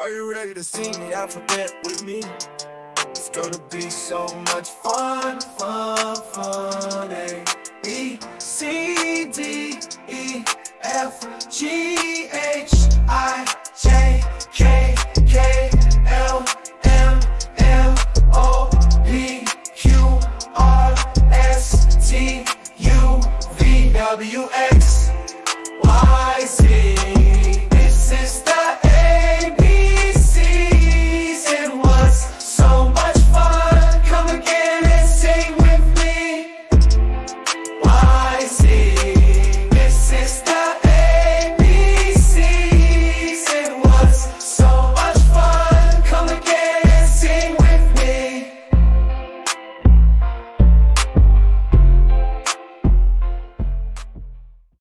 Are you ready to sing the alphabet with me? It's gonna be so much fun, fun, fun. A, B, C, D, E, F, G, H, I.